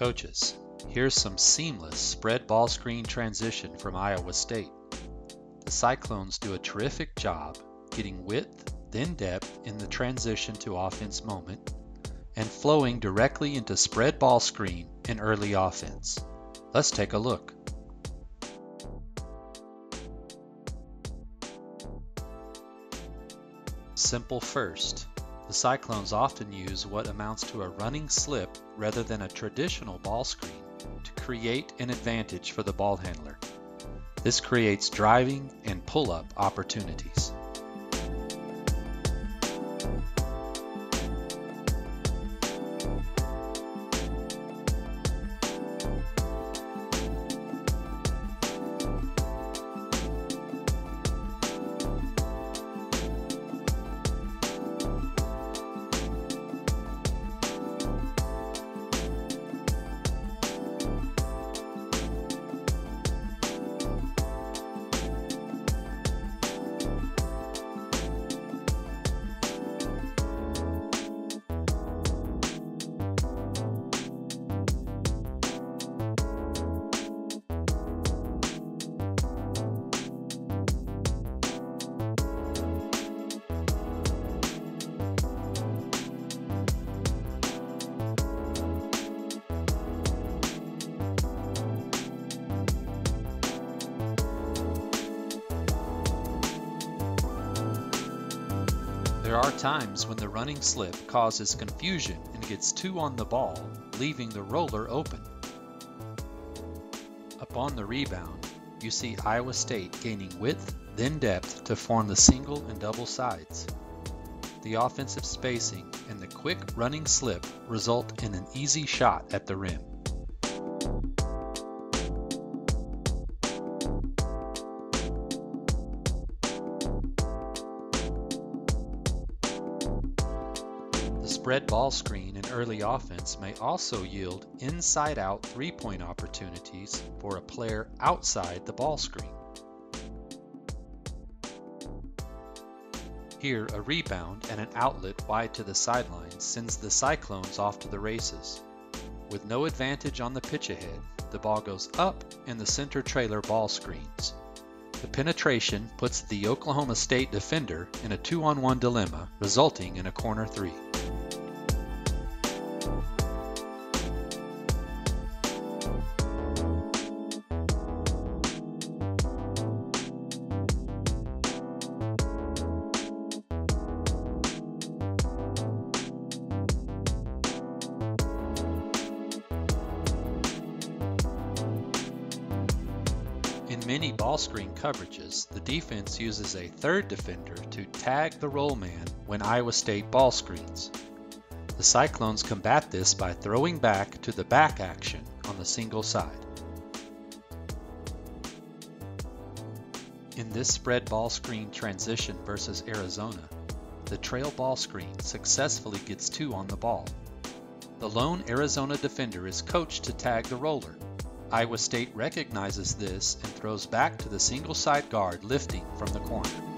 coaches. Here's some seamless spread ball screen transition from Iowa State. The Cyclones do a terrific job getting width, then depth in the transition to offense moment, and flowing directly into spread ball screen and early offense. Let's take a look. Simple first. The Cyclones often use what amounts to a running slip rather than a traditional ball screen to create an advantage for the ball handler. This creates driving and pull-up opportunities. There are times when the running slip causes confusion and gets two on the ball, leaving the roller open. Upon the rebound, you see Iowa State gaining width, then depth to form the single and double sides. The offensive spacing and the quick running slip result in an easy shot at the rim. Spread ball screen and early offense may also yield inside-out three-point opportunities for a player outside the ball screen. Here, a rebound and an outlet wide to the sideline sends the Cyclones off to the races. With no advantage on the pitch ahead, the ball goes up and the center trailer ball screens. The penetration puts the Oklahoma State defender in a two-on-one dilemma, resulting in a corner three. In many ball screen coverages, the defense uses a third defender to tag the roll man when Iowa State ball screens. The Cyclones combat this by throwing back to the back action on the single side. In this spread ball screen transition versus Arizona, the trail ball screen successfully gets two on the ball. The lone Arizona defender is coached to tag the roller. Iowa State recognizes this and throws back to the single side guard lifting from the corner.